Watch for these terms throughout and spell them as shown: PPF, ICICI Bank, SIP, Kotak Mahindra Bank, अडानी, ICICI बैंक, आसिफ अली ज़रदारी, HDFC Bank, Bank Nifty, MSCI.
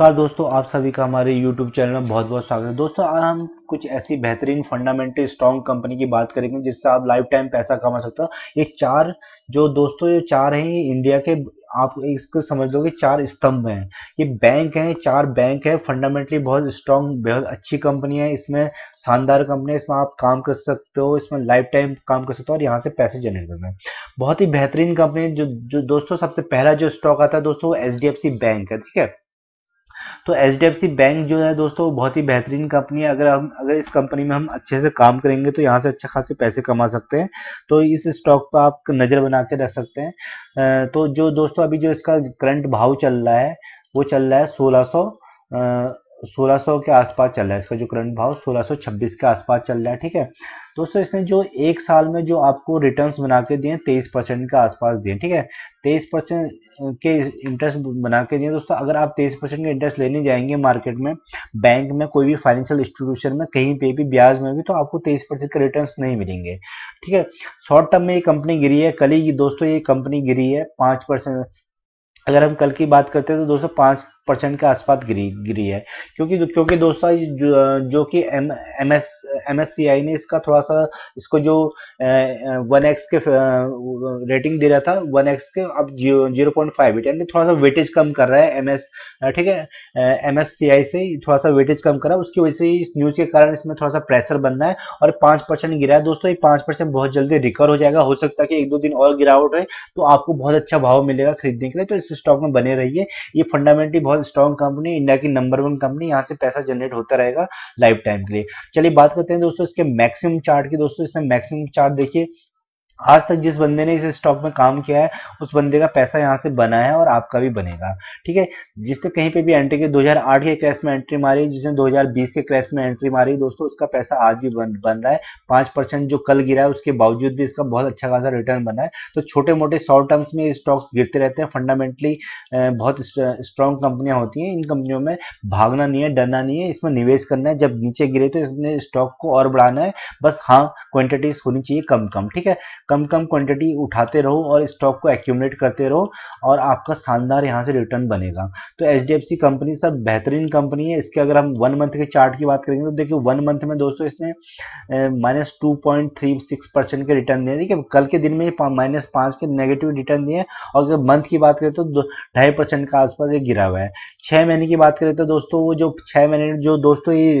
नमस्कार दोस्तों, आप सभी का हमारे YouTube चैनल में बहुत बहुत स्वागत है। दोस्तों आज हम कुछ ऐसी बेहतरीन फंडामेंटल स्ट्रॉन्ग कंपनी की बात करेंगे जिससे आप लाइफ टाइम पैसा कमा सकते हो। ये चार जो दोस्तों ये चार हैं, ये इंडिया के आप इसको समझ लो कि चार स्तंभ हैं। ये बैंक हैं, चार बैंक हैं, फंडामेंटली बहुत स्ट्रांग, बहुत अच्छी कंपनी है, इसमें शानदार कंपनी है, इसमें आप काम कर सकते हो, इसमें लाइफ टाइम काम कर सकते हो और यहाँ से पैसे जनरेट करना है। बहुत ही बेहतरीन कंपनी है। जो दोस्तों सबसे पहला जो स्टॉक आता है दोस्तों वो HDFC बैंक है, ठीक है। तो HDFC बैंक जो है दोस्तों बहुत ही बेहतरीन कंपनी है। अगर इस कंपनी में हम अच्छे से काम करेंगे तो यहाँ से अच्छा खासे पैसे कमा सकते हैं। तो इस स्टॉक पर आप नज़र बना के रख सकते हैं। तो जो दोस्तों अभी जो इसका करंट भाव चल रहा है वो चल रहा है 1600 के आसपास चल रहा है। इसका जो करंट भाव 1626 के आसपास चल रहा है, ठीक है दोस्तों। इसने जो एक साल में जो आपको रिटर्न्स बना के दिए 23% के आसपास दिए, ठीक है। 23% के इंटरेस्ट बना के दिए दोस्तों। अगर आप 23% के इंटरेस्ट लेने जाएंगे मार्केट में, बैंक में, कोई भी फाइनेंशियल इंस्टीट्यूशन में, कहीं पे भी, ब्याज में भी, तो आपको 23% के रिटर्न्स नहीं मिलेंगे, ठीक है। शॉर्ट टर्म में ये कंपनी गिरी है, कल ही दोस्तों ये कंपनी गिरी है 5%। अगर हम कल की बात करते हैं तो दोस्तों 5% के आसपास गिरी है, क्योंकि दोस्तों जो कि MSCI ने इसका थोड़ा सा इसको जो 1x के रेटिंग दे रहा था 1x के, अब 0.58 यानी थोड़ा सा वेटेज कम कर रहा है ठीक है, MSCI से थोड़ा सा वेटेज कम कर रहा है। उसकी वजह से इस न्यूज के कारण इसमें थोड़ा सा प्रेशर बन रहा है और 5% गिरा है दोस्तों। ये 5% बहुत जल्दी रिकवर हो जाएगा। हो सकता है कि एक दो दिन और गिरावट है तो आपको बहुत अच्छा भाव मिलेगा खरीदने के लिए। तो इस स्टॉक में बने रहिए। ये फंडामेंटली बहुत स्ट्रांग कंपनी, इंडिया की नंबर 1 कंपनी, यहाँ से पैसा जनरेट होता रहेगा लाइफ टाइम के लिए। चलिए बात करते हैं दोस्तों इसके मैक्सिमम चार्ट की। दोस्तों इसमें मैक्सिमम चार्ट देखिए, आज तक जिस बंदे ने इस स्टॉक में काम किया है उस बंदे का पैसा यहाँ से बना है और आपका भी बनेगा, ठीक है। जिसने कहीं पे भी एंट्री की, 2008 के क्रैश में एंट्री मारी, जिसने 2020 के क्रैश में एंट्री मारी दोस्तों, उसका पैसा आज भी बन रहा है। 5% जो कल गिरा है उसके बावजूद भी इसका बहुत अच्छा खासा रिटर्न बना है। तो छोटे मोटे शॉर्ट टर्म्स में स्टॉक्स गिरते रहते हैं। फंडामेंटली बहुत स्ट्रांग कंपनियां होती हैं। इन कंपनियों में भागना नहीं है, डरना नहीं है, इसमें निवेश करना है। जब नीचे गिरे तो इसमें स्टॉक को और बढ़ाना है बस। हाँ, क्वांटिटीज होनी चाहिए कम, ठीक है। कम क्वांटिटी उठाते रहो और स्टॉक को एक्यूमुलेट करते रहो और आपका शानदार यहाँ से रिटर्न बनेगा। तो HDFC कंपनी सर बेहतरीन कंपनी है। इसके अगर हम 1 मंथ के चार्ट की बात करेंगे तो देखिए 1 मंथ में दोस्तों इसने -2.36% के रिटर्न दिए, ठीक है। कल के दिन में -5 के नेगेटिव रिटर्न दिए और अगर मंथ की बात करें तो 2.5% के आसपास ये गिरा हुआ है। 6 महीने की बात करें तो दोस्तों वो जो 6 महीने जो दोस्तों ये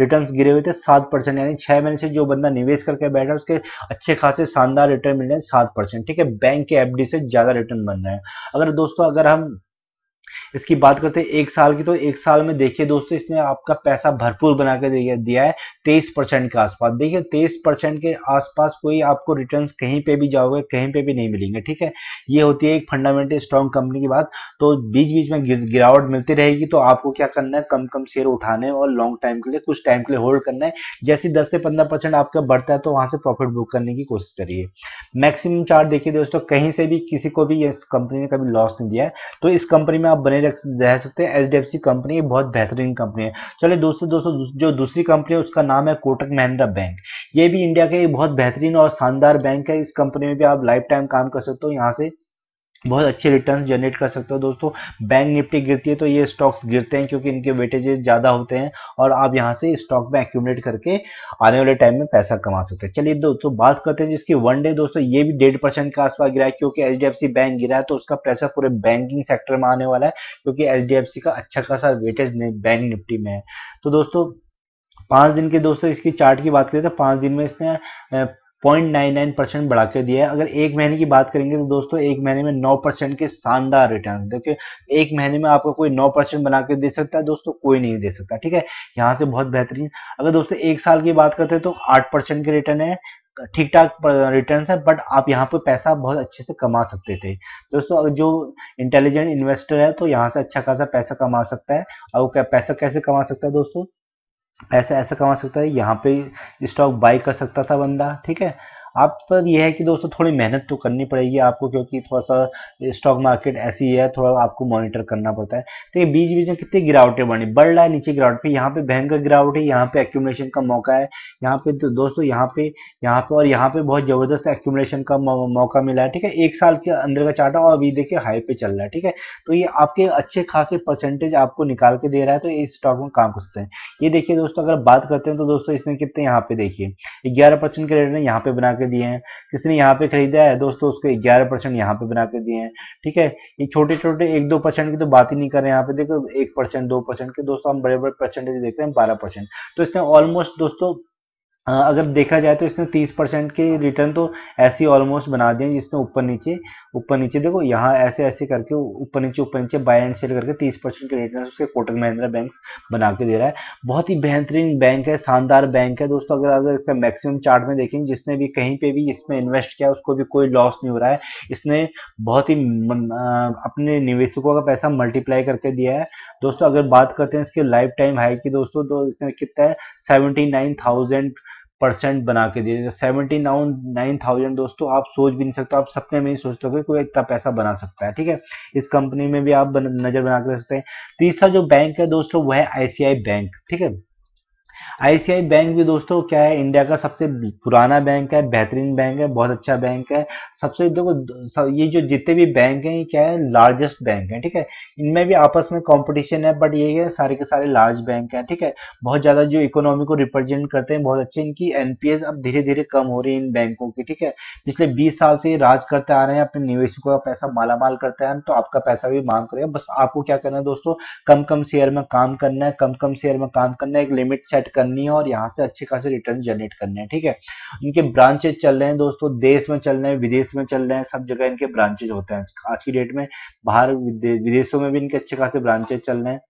रिटर्न गिरे हुए थे 7%, यानी 6 महीने से जो बंदा निवेश करके बैठा उसके अच्छे खासे शानदार रिटर्न मिल रहा है 7%, ठीक है। बैंक के एफडी से ज्यादा रिटर्न बन रहा है। अगर दोस्तों अगर हम इसकी बात करते हैं 1 साल की, तो 1 साल में देखिए दोस्तों इसने आपका पैसा भरपूर बना के दिया है 23% के आसपास। देखिए 23% के आसपास कोई आपको रिटर्न्स कहीं पे भी जाओगे कहीं पे भी नहीं मिलेंगे, ठीक है। ये होती है एक फंडामेंटल स्ट्रांग कंपनी की बात। तो बीच बीच में गिरावट मिलती रहेगी। तो आपको क्या करना है, कम शेयर उठाने और लॉन्ग टाइम के लिए, कुछ टाइम के लिए होल्ड करना है। जैसे 10 से 15% आपका बढ़ता है तो वहां से प्रॉफिट बुक करने की कोशिश करिए। मैक्सिमम चार्ट देखिए दोस्तों, कहीं से भी किसी को भी इस कंपनी ने कभी लॉस नहीं दिया है। तो इस कंपनी में आप बने रह सकते हैं। HDFC कंपनी बहुत बेहतरीन कंपनी है। चलिए दोस्तों जो दूसरी कंपनी है उसका नाम है कोटक महिंद्रा बैंक। ये भी इंडिया के बहुत बेहतरीन और शानदार बैंक है। इस कंपनी में भी आप लाइफ टाइम काम कर सकते हो, यहाँ से बहुत अच्छे रिटर्न्स जनरेट कर सकते हो दोस्तों। बैंक निफ्टी गिरती है तो ये स्टॉक्स गिरते हैं क्योंकि इनके वेटेजेस ज़्यादा होते हैं और आप यहाँ से स्टॉक में एक्यूमुलेट करके आने वाले टाइम में पैसा कमा सकते हैं। चलिए दोस्तों बात करते हैं जिसकी वन डे दोस्तों, ये भी 1.5% के आसपास गिरा है क्योंकि HDFC बैंक गिरा है तो उसका पैसा पूरे बैंकिंग सेक्टर में आने वाला है क्योंकि HDFC का अच्छा खासा वेटेज बैंक निफ्टी में है। तो दोस्तों 5 दिन के दोस्तों इसकी चार्ट की बात करें तो 5 दिन में इसने 0.99% बढ़ा के दिया है। अगर 1 महीने की बात करेंगे तो दोस्तों 1 महीने में 9% के शानदार रिटर्न। देखिए 1 महीने में आपको कोई 9% बना के दे सकता है दोस्तों, कोई नहीं दे सकता, ठीक है। यहाँ से बहुत बेहतरीन। अगर दोस्तों 1 साल की बात करते हैं तो 8% के रिटर्न है, ठीक ठाक रिटर्न है, बट आप यहाँ पे पैसा बहुत अच्छे से कमा सकते थे दोस्तों। अगर जो इंटेलिजेंट इन्वेस्टर है तो यहाँ से अच्छा खासा पैसा कमा सकता है। और पैसा कैसे कमा सकता है दोस्तों, पैसा ऐसा कमा सकता है, यहाँ पे स्टॉक बाई कर सकता था बंदा, ठीक है। आप पर यह है कि दोस्तों थोड़ी मेहनत तो करनी पड़ेगी आपको, क्योंकि थोड़ा सा स्टॉक मार्केट ऐसी है, थोड़ा आपको मॉनिटर करना पड़ता है। तो ये बीच बीच में कितनी गिरावटें बढ़ रहा है, नीचे गिरावट पे, यहाँ पे भयंकर गिरावट है, यहाँ पे एक्यूमुलेशन का मौका है, यहाँ पे तो दोस्तों यहाँ पे और यहाँ पे बहुत जबरदस्त एक्यूमुलेशन का मौका मिला है। ठीक है, एक साल के अंदर का चार्ट, और अभी देखिए हाई पे चल रहा है। ठीक है, तो ये आपके अच्छे खासे परसेंटेज आपको निकाल के दे रहा है, तो इस स्टॉक में काम कर सकते हैं। ये देखिए दोस्तों, अगर बात करते हैं तो दोस्तों इसने कितने यहाँ पे देखिए 11% के रेट ने यहाँ पे बना के दिए हैं। किसने यहाँ पे खरीदा है दोस्तों, उसके 11% यहाँ पे बना के दिए हैं। ठीक है, ये छोटे छोटे 1-2% की तो बात ही नहीं कर रहे हैं। यहाँ पे देखो 1% 2% के दोस्तों, हम बड़े बड़े परसेंटेज देख रहे हैं 12%। तो इसने ऑलमोस्ट दोस्तों अगर देखा जाए तो इसने 30% के रिटर्न तो ऐसे ऑलमोस्ट बना दिए, जिसने ऊपर नीचे देखो यहाँ ऐसे करके ऊपर नीचे बाय एंड सेल करके 30% के रिटर्न उसके कोटक महिंद्रा बैंक बना के दे रहा है। बहुत ही बेहतरीन बैंक है, शानदार बैंक है दोस्तों। अगर इसका मैक्सिमम चार्ट में देखेंगे, जिसने भी कहीं पे भी इसमें इन्वेस्ट किया उसको भी कोई लॉस नहीं हो रहा है। इसने बहुत ही अपने निवेशकों का पैसा मल्टीप्लाई करके दिया है दोस्तों। अगर बात करते हैं इसके लाइफ टाइम हाई की दोस्तों, तो इसने कितना है 79,000% बना के दिए। 79,000 दोस्तों, आप सोच भी नहीं सकते, आप सपने में ही सोचते हो कि कोई इतना पैसा बना सकता है। ठीक है, इस कंपनी में भी आप नजर बना के रख सकते हैं। तीसरा जो बैंक है दोस्तों वह है आईसीआई बैंक। ठीक है, आईसीआई बैंक भी दोस्तों क्या है, इंडिया का सबसे पुराना बैंक है, बेहतरीन बैंक है, बहुत अच्छा बैंक है। सबसे देखो ये जो जितने भी बैंक हैं ये क्या है, लार्जेस्ट बैंक है। ठीक है, इनमें भी आपस में कंपटीशन है, बट ये है सारे के सारे लार्ज बैंक है। ठीक है, बहुत ज्यादा जो इकोनॉमी को रिप्रेजेंट करते हैं, बहुत अच्छे। इनकी एनपीएस अब धीरे धीरे कम हो रही है इन बैंकों की। ठीक है, पिछले 20 साल से ये राज करते आ रहे हैं, अपने निवेशकों का पैसा मालामाल करते हैं, तो आपका पैसा भी मांग करेगा। बस आपको क्या करना है दोस्तों, कम शेयर में काम करना है, एक लिमिट सेट करनी है और यहाँ से अच्छे खासे रिटर्न जनरेट करने हैं। ठीक है, इनके ब्रांचेज चल रहे हैं दोस्तों, देश में चल रहे हैं, विदेश में चल रहे हैं, सब जगह इनके ब्रांचेज होते हैं। आज की डेट में बाहर विदेशों में भी इनके अच्छे खासे ब्रांचेज चल रहे हैं,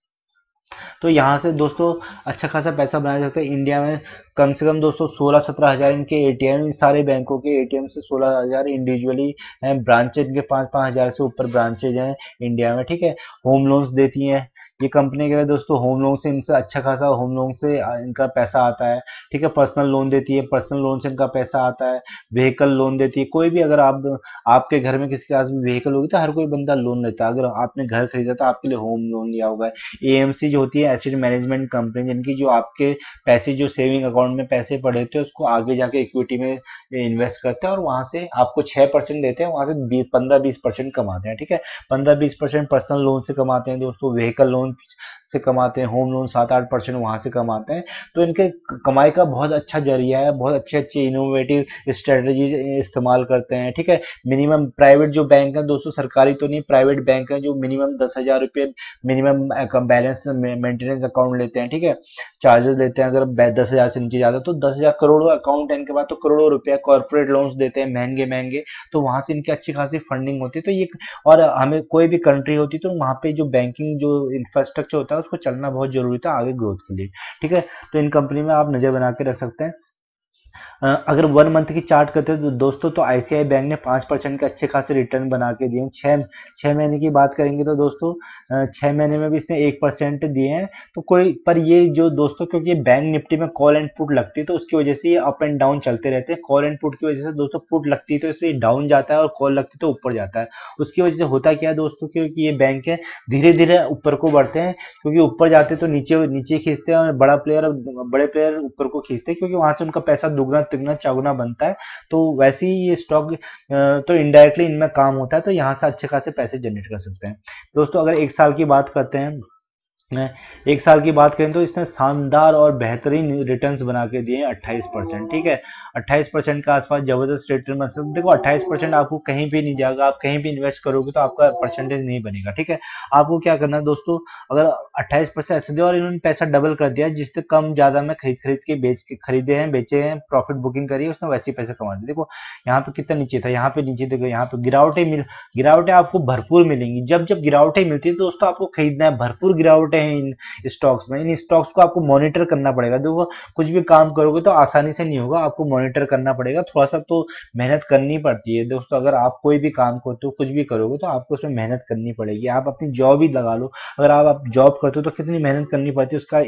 तो यहाँ से दोस्तों अच्छा खासा पैसा बनाया जाता है। इंडिया में कम से कम दोस्तों 16-17 हज़ार इनके एटीएम, सारे बैंकों के एटीएम से 16 हज़ार इंडिविजुअली हैं, ब्रांचेज के 5-5 हज़ार से ऊपर ब्रांचेज हैं इंडिया में। ठीक है, होम लोन्स देती हैं ये कंपनी के दोस्तों, होम लोन से इनसे अच्छा खासा होम लोन से इनका पैसा आता है। ठीक है, पर्सनल लोन देती है, पर्सनल लोन से इनका पैसा आता है। व्हीकल लोन देती है, कोई भी अगर आपके घर में किसी के पास व्हीकल होगी तो हर कोई बंदा लोन लेता है। अगर आपने घर खरीदा तो आपके लिए होम लोन लिया होगा। एएमसी जो होती है, एसेट मैनेजमेंट कंपनी, जिनकी जो आपके पैसे जो सेविंग अकाउंट में पैसे पड़े होते हैं उसको आगे जाके इक्विटी में इन्वेस्ट करते हैं और वहाँ से आपको 6% देते हैं, वहाँ से 15-20% कमाते हैं। ठीक है, 15-20% पर्सनल लोन से कमाते हैं दोस्तों, व्हीकल लोन से कमाते हैं, होम लोन 7-8% वहां से कमाते हैं। तो इनके कमाई का बहुत अच्छा जरिया है, बहुत अच्छे इनोवेटिव स्ट्रेटजीज इस्तेमाल करते हैं। ठीक है, मिनिमम प्राइवेट जो बैंक है दोस्तों, सरकारी तो नहीं, प्राइवेट बैंक है जो मिनिमम 10 हज़ार रुपये मिनिमम बैलेंस मेंटेनेंस अकाउंट लेते हैं। ठीक है, चार्जेस लेते हैं, अगर 10 हज़ार से नीचे जाता तो 10 हज़ार करोड़ों अकाउंट है इनके पास, तो करोड़ों रुपया। कॉर्पोरेट लोन्स देते हैं महंगे, तो वहां से इनकी अच्छी खासी फंडिंग होती है। तो ये और हमें कोई भी कंट्री होती तो वहां पे जो बैंकिंग जो इंफ्रास्ट्रक्चर होता है उसको चलना बहुत जरूरी था आगे ग्रोथ के लिए। ठीक है, तो इन कंपनी में आप नजर बना के रख सकते हैं। अगर 1 मंथ की चार्ट करते हैं तो दोस्तों, तो आईसीआई बैंक ने 5% के अच्छे खासे रिटर्न बना के दिए। 6 महीने की बात करेंगे तो दोस्तों 6 महीने में भी इसने 1% दिए हैं। तो कोई पर ये जो दोस्तों, क्योंकि बैंक निफ्टी में कॉल एंड पुट लगती है तो उसकी वजह से ये अप एंड डाउन चलते रहते हैं। कॉल एंड पुट की वजह से दोस्तों, पुट लगती है तो इसमें डाउन जाता है और कॉल लगती है तो ऊपर जाता है। उसकी वजह से होता क्या है दोस्तों, क्योंकि ये बैंक है धीरे धीरे ऊपर को बढ़ते हैं, क्योंकि ऊपर जाते तो नीचे खींचते हैं और बड़े प्लेयर ऊपर को खींचते हैं, क्योंकि वहां से उनका पैसा दुगना तिगना चौगुना बनता है। तो वैसे ही ये स्टॉक तो इनडायरेक्टली इनमें काम होता है, तो यहाँ से अच्छे खासे पैसे जनरेट कर सकते हैं दोस्तों। अगर 1 साल की बात करते हैं, 1 साल की बात करें तो इसने शानदार और बेहतरीन रिटर्न्स बना के दिए 28%। ठीक है, 28% के आसपास जबरदस्त रिटर्न बन सकते। देखो 28% आपको कहीं भी नहीं जाएगा, आप कहीं भी इन्वेस्ट करोगे तो आपका परसेंटेज नहीं बनेगा। ठीक है, आपको क्या करना है दोस्तों, अगर 28% ऐसे दिया और इन्होंने पैसा डबल कर दिया, जिससे कम ज्यादा में खरीदे हैं बेचे हैं प्रॉफिट बुकिंग करी है, उसने वैसे ही पैसे कमा दिए। देखो यहाँ पे कितना नीचे था, यहाँ पे नीचे देखो, यहाँ पे गिरावटें आपको भरपूर मिलेंगी। जब गिरावटें मिलती है दोस्तों आपको खरीदना है, भरपूर गिरावटें होते हैं इन स्टॉक्स में, इन स्टॉक्स को आपको मॉनिटर करना पड़ेगा। देखो कुछ भी काम करोगे तो आसानी से नहीं होगा, आपको मॉनिटर करना पड़ेगा, थोड़ा सा तो मेहनत करनी पड़ती है दोस्तों। अगर आप कोई भी काम करते हो, कुछ भी करोगे तो आपको उसमें मेहनत करनी पड़ेगी। आप अपनी जॉब ही लगा लो, अगर आप जॉब करते हो तो कितनी मेहनत करनी पड़ती है, उसका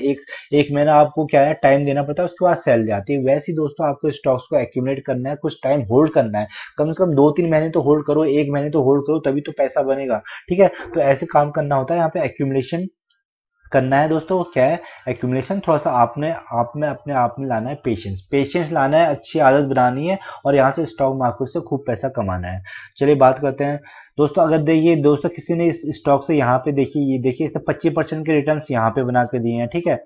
एक महीना आपको क्या है टाइम देना पड़ता है, उसके बाद सैलरी आती है। वैसे ही दोस्तों आपको स्टॉक्स को एक्यूमुलेट करना है, कुछ टाइम होल्ड करना है, कम से कम 2-3 महीने तो होल्ड करो, 1 महीने तो होल्ड करो, तभी तो पैसा बनेगा, ठीक है। तो ऐसे काम करना होता है, यहाँ पे एक्यूमुलेशन करना है दोस्तों। वो क्या है एक्यूमुलेशन, थोड़ा सा आपने अपने आप में लाना है पेशेंस लाना है, अच्छी आदत बनानी है और यहाँ से स्टॉक मार्केट से खूब पैसा कमाना है। चलिए बात करते हैं दोस्तों, अगर देखिए दोस्तों किसी ने इस स्टॉक से यहाँ पे देखिए, ये देखिए इसने 25% के रिटर्न यहाँ पे बना के दिए हैं, ठीक है।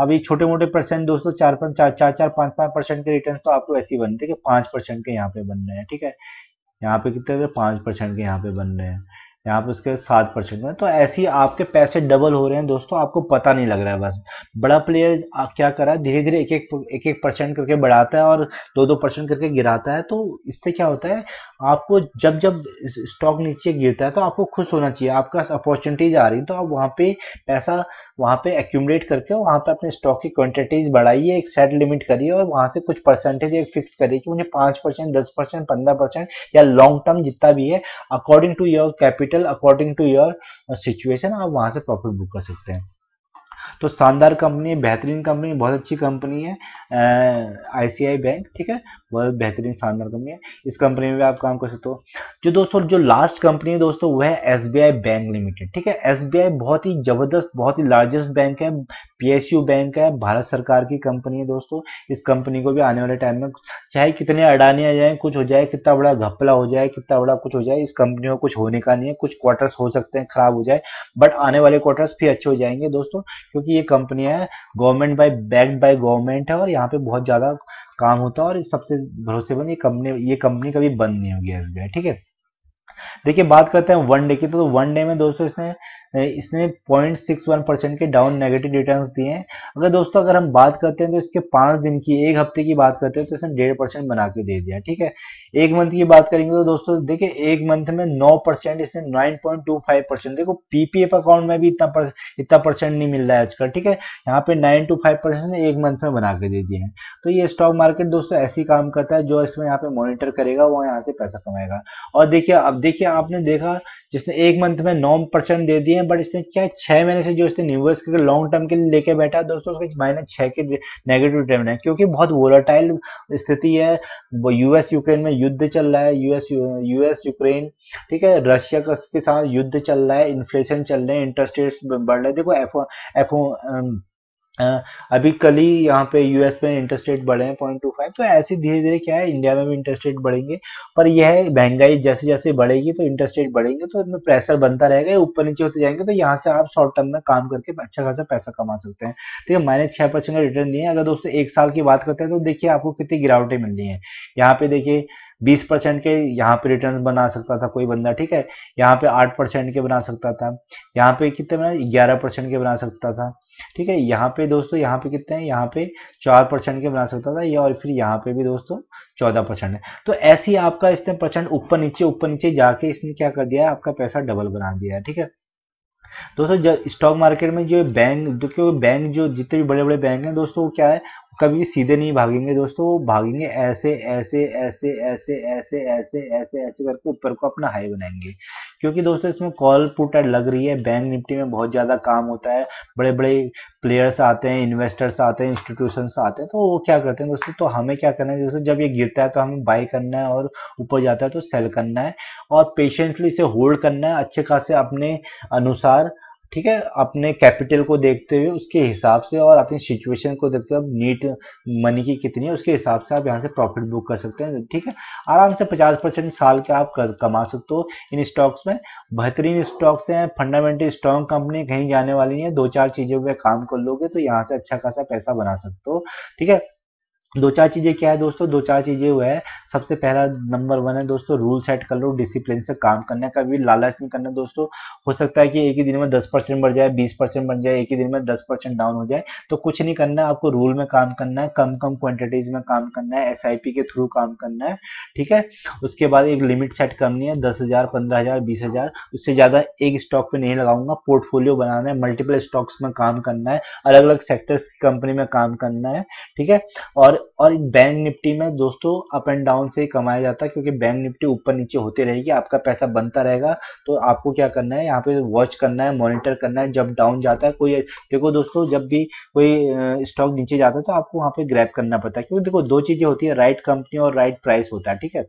अभी छोटे मोटे परसेंट दोस्तों 4-5% के रिटर्न तो आपको ऐसे ही बनते हैं कि 5% के यहाँ पे बन रहे हैं, ठीक है। यहाँ पे कितने 5% के यहाँ पे बन रहे हैं, यहाँ पे उसके 7% में, तो ऐसे ही आपके पैसे डबल हो रहे हैं दोस्तों, आपको पता नहीं लग रहा है। बस बड़ा प्लेयर क्या कर रहा है, धीरे धीरे एक एक परसेंट करके बढ़ाता है और 2-2% करके गिराता है। तो इससे क्या होता है, आपको जब जब स्टॉक नीचे गिरता है तो आपको खुश होना चाहिए, आपका अपॉर्चुनिटीज आ रही है, तो आप वहाँ पे पैसा वहाँ पे एक्यूमुलेट करके वहाँ पे अपने स्टॉक की क्वांटिटीज बढ़ाइए, एक सेट लिमिट करिए और वहाँ से कुछ परसेंटेज एक फिक्स करिए कि मुझे 5%, 10%, 15% या लॉन्ग टर्म जितना भी है according to your capital, according to your situation, आप वहाँ से प्रॉफिट बुक कर सकते हैं। तो शानदार कंपनी है, बेहतरीन कंपनी, बहुत अच्छी कंपनी है ICICI बैंक, ठीक है, बहुत बेहतरीन शानदार कंपनी है। इस कंपनी में भी आप काम कर सकते हो। जो दोस्तों जो लास्ट कंपनी है दोस्तों वह है SBI बैंक लिमिटेड, ठीक है। SBI बहुत ही जबरदस्त, बहुत ही लार्जेस्ट बैंक है, PSU बैंक है, भारत सरकार की कंपनी है दोस्तों। इस कंपनी को भी आने वाले टाइम में चाहे कितने अडानी आ जाए, कुछ हो जाए, कितना बड़ा घपला हो जाए, कितना बड़ा कुछ हो जाए, इस कंपनी को कुछ होने का नहीं है। कुछ क्वार्टर्स हो सकते हैं खराब हो जाए, बट आने वाले क्वार्टर्स फिर अच्छे हो जाएंगे दोस्तों, क्योंकि ये कंपनी है government by backed by government है और यहाँ पे बहुत ज्यादा काम होता है और सबसे भरोसेमंद ये कंपनी कभी बंद नहीं होगी SBI, ठीक है। देखिए बात करते हैं वन डे की, तो वन डे में दोस्तों इसने 0.61% के डाउन नेगेटिव रिटर्न्स दिए हैं। अगर दोस्तों अगर हम बात करते हैं तो इसके 5 दिन की, 1 हफ्ते की बात करते हैं तो इसने 1.5% बना के दे दिया, ठीक है। 1 मंथ की बात करेंगे तो दोस्तों देखिए 1 मंथ में 9%, इसने 9.25%, देखो पीपीएफ अकाउंट में भी इतना परसेंट नहीं मिल रहा है आजकल, ठीक है। यहाँ पे 9 to 5% 1 मंथ में बना के दे दिए हैं। तो ये स्टॉक मार्केट दोस्तों ऐसे ही काम करता है, जो इसमें यहाँ पे मॉनिटर करेगा वो यहाँ से पैसा कमाएगा। और देखिए अब देखिए आपने देखा जिसने 1 मंथ में 9% दे दिए, बट इसने क्या 6 महीने से जो इसने निवेश करके लॉन्ग टर्म के लिए लेके बैठा है दोस्तों उसके -6 के नेगेटिव रिटर्न है, क्योंकि बहुत वोलेटाइल स्थिति है। यूएस यूक्रेन में युद्ध चल रहा है, यूएस यूक्रेन, ठीक है, रशिया के साथ युद्ध चल रहा है, इन्फ्लेशन चल रहे हैं, इंटरेस्ट रेट्स बढ़ रहे हैं। देखो अभी कल ही यहाँ पे यूएस में इंटरेस्ट रेट बढ़े हैं 0.25, तो ऐसे धीरे धीरे क्या है इंडिया में भी इंटरेस्ट रेट बढ़ेंगे। पर यह है महंगाई जैसे जैसे बढ़ेगी तो इंटरेस्ट रेट बढ़ेंगे, तो इसमें प्रेशर बनता रहेगा, ऊपर नीचे होते जाएंगे। तो यहाँ से आप शॉर्ट टर्म में काम करके अच्छा खासा पैसा कमा सकते हैं, ठीक है। -6% का रिटर्न दिए। अगर दोस्तों 1 साल की बात करते हैं तो देखिए आपको कितनी गिरावटें मिल रही है। यहाँ पे देखिए 20% के यहाँ पे रिटर्न्स बना सकता था कोई बंदा, ठीक है। यहाँ पे 8% के बना सकता था, यहाँ पे कितने बना 11% के बना सकता था, ठीक है। यहाँ पे दोस्तों यहाँ पे कितने हैं, यहाँ पे 4% के बना सकता था ये, और फिर यहाँ पे भी दोस्तों 14% है। तो ऐसे ही आपका इसने परसेंट ऊपर नीचे जाके इसने क्या कर दिया है, आपका पैसा डबल बना दिया है, ठीक है। दोस्तों स्टॉक मार्केट में जो बैंक जो जितने भी बड़े बड़े बैंक हैं दोस्तों वो क्या है कभी भी सीधे नहीं भागेंगे दोस्तों, वो भागेंगे ऐसे ऐसे ऐसे ऐसे ऐसे ऐसे ऐसे ऐसे करके ऊपर को अपना हाई बनाएंगे, क्योंकि दोस्तों इसमें कॉल पुट लग रही है। बैंक निफ्टी में बहुत ज़्यादा काम होता है, बड़े बड़े प्लेयर्स आते हैं, इन्वेस्टर्स आते हैं, इंस्टीट्यूशंस आते हैं, तो वो क्या करते हैं दोस्तों। तो हमें क्या करना है दोस्तों, जब ये गिरता है तो हमें बाई करना है और ऊपर जाता है तो सेल करना है और पेशेंटली इसे होल्ड करना है अच्छे खासे अपने अनुसार, ठीक है, अपने कैपिटल को देखते हुए उसके हिसाब से और अपनी सिचुएशन को देखते हुए नीट मनी की कितनी है उसके हिसाब से आप यहाँ से प्रॉफिट बुक कर सकते हैं, ठीक है। आराम से 50% साल के आप कमा सकते हो इन स्टॉक्स में। बेहतरीन स्टॉक्स हैं, फंडामेंटल स्ट्रॉन्ग कंपनी कहीं जाने वाली नहीं है। 2-4 चीज़ों पर काम कर लोगे तो यहाँ से अच्छा खासा पैसा बना सकते हो, ठीक है। दो चार चीजें क्या है दोस्तों, दो चार चीजें वो है। सबसे पहला नंबर वन है दोस्तों रूल सेट कर लो, डिसिप्लिन से काम करने का भी लालच नहीं करना दोस्तों। हो सकता है कि एक ही दिन में 10% बढ़ जाए, 20% बन जाए, एक ही दिन में 10% डाउन हो जाए, तो कुछ नहीं करना, आपको रूल में काम करना है, कम कम क्वांटिटीज में काम करना है, SIP के थ्रू काम करना है, ठीक है। उसके बाद एक लिमिट सेट करनी है 10,000, 15,000, 20,000, उससे ज्यादा एक स्टॉक पे नहीं लगाऊंगा। पोर्टफोलियो बनाना है, मल्टीपल स्टॉक्स में काम करना है, अलग अलग सेक्टर्स की कंपनी में काम करना है, ठीक है। और बैंक निफ्टी में दोस्तों अप एंड डाउन से ही कमाया जाता है, क्योंकि बैंक निफ्टी ऊपर नीचे होते रहेगी, आपका पैसा बनता रहेगा। तो आपको क्या करना है, यहाँ पे वॉच करना है, मॉनिटर करना है। जब डाउन जाता है कोई, देखो दोस्तों जब भी कोई स्टॉक नीचे जाता है तो आपको वहाँ पे ग्रैब करना पड़ता है, क्योंकि देखो दो चीजें होती है, राइट कंपनी और राइट प्राइस होता है, ठीक है।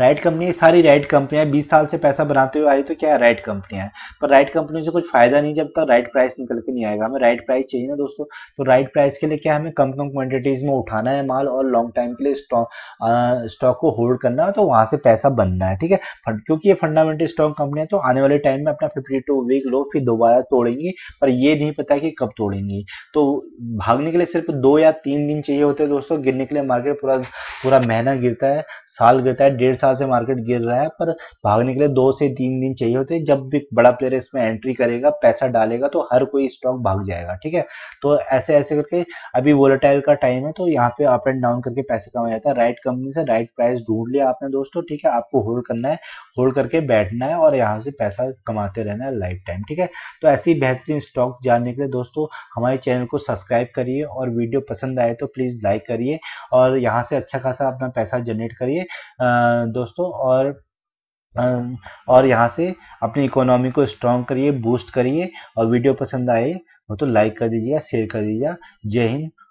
राइट कंपनी, सारी राइट कंपनियां 20 साल से पैसा बनाते हुए आई, तो क्या है राइट कंपनियां, पर राइट कंपनी से कुछ फायदा नहीं जब तक राइट प्राइस निकल के नहीं आएगा। हमें राइट प्राइस चाहिए ना दोस्तों। तो राइट प्राइस के लिए क्या, हमें कम कम क्वांटिटीज में उठाना है माल, और लॉन्ग टाइम के लिए स्टॉक को होल्ड करना है, तो वहां से पैसा बनना है, ठीक है। क्योंकि ये फंडामेंटल स्ट्रॉन्ग कंपनी है, तो आने वाले टाइम में अपना 52 वीक लो फिर दोबारा तोड़ेंगी, पर ये नहीं पता कि कब तोड़ेंगी। तो भागने के लिए सिर्फ 2 या 3 दिन चाहिए होते हैं दोस्तों, गिरने के लिए। मार्केट पूरा महीना गिरता है, साल गिरता है, 1.5 साल से मार्केट गिर रहा है, पर भागने के लिए 2 से 3 दिन चाहिए होते हैं। जब भी बड़ा प्लेयर इसमें एंट्री करेगा, पैसा डालेगा, तो हर कोई स्टॉक भाग जाएगा, ठीक है। तो ऐसे ऐसे करके अभी वोलेटाइल का टाइम है, तो यहाँ पे अप एंड डाउन करके पैसे कमाया जाता है। राइट कंपनी से राइट प्राइस ढूंढ लिया आपने दोस्तों, ठीक है। आपको होल्ड करना है, होल्ड करके बैठना है, और यहाँ से पैसा कमाते रहना है लाइफ टाइम, ठीक है। तो ऐसी बेहतरीन स्टॉक जानने के लिए दोस्तों हमारे चैनल को सब्सक्राइब करिए, और वीडियो पसंद आए तो प्लीज लाइक करिए, और यहाँ से अच्छा खासा अपना पैसा जनरेट करिए दोस्तों, और यहाँ से अपनी इकोनॉमी को स्ट्रॉन्ग करिए, बूस्ट करिए। और वीडियो पसंद आए तो लाइक कर दीजिएगा, शेयर कर दीजिएगा। जय हिंद।